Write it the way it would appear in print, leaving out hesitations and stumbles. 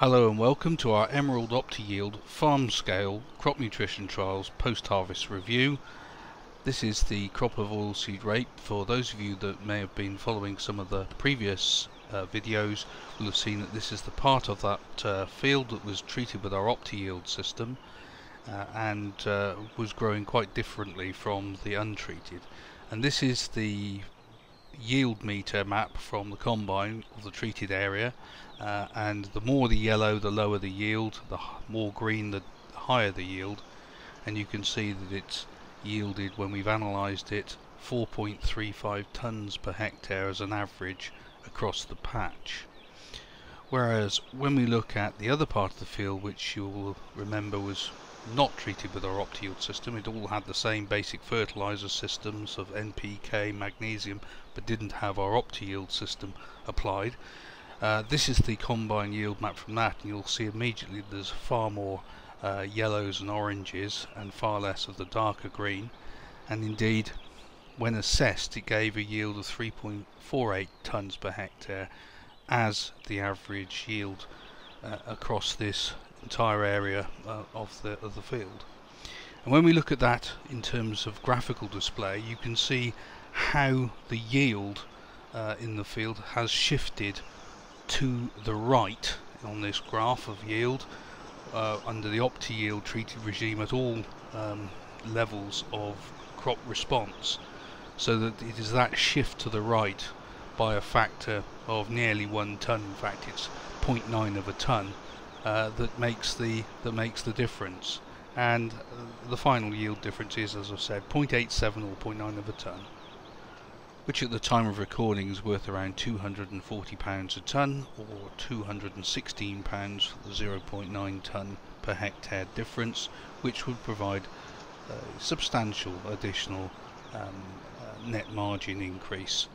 Hello and welcome to our Emerald OptiYield farm scale crop nutrition trials post-harvest review. This is the crop of oilseed rape. For those of you that may have been following some of the previous videos will have seen that this is the part of that field that was treated with our OptiYield system and was growing quite differently from the untreated. And this is the yield meter map from the combine of the treated area, and the more the yellow, the lower the yield, the more green, the higher the yield. And you can see that it's yielded, when we've analysed it, 4.35 tons per hectare as an average across the patch. Whereas when we look at the other part of the field, which you will remember was not treated with our OptiYield system, it all had the same basic fertilizer systems of NPK, magnesium, but didn't have our OptiYield system applied. This is the combine yield map from that, and you'll see immediately there's far more yellows and oranges and far less of the darker green. And indeed, when assessed, it gave a yield of 3.48 tons per hectare as the average yield across this entire area of the field. And when we look at that in terms of graphical display, you can see how the yield in the field has shifted to the right on this graph of yield under the OptiYield treated regime at all levels of crop response, so that it is that shift to the right by a factor of nearly 1 ton. In fact, it's 0.9 of a ton. That makes the difference, and the final yield difference is, as I've said, 0.87 or 0.9 of a ton, which at the time of recording is worth around £240 a ton, or £216 for the 0.9 ton per hectare difference, which would provide a substantial additional net margin increase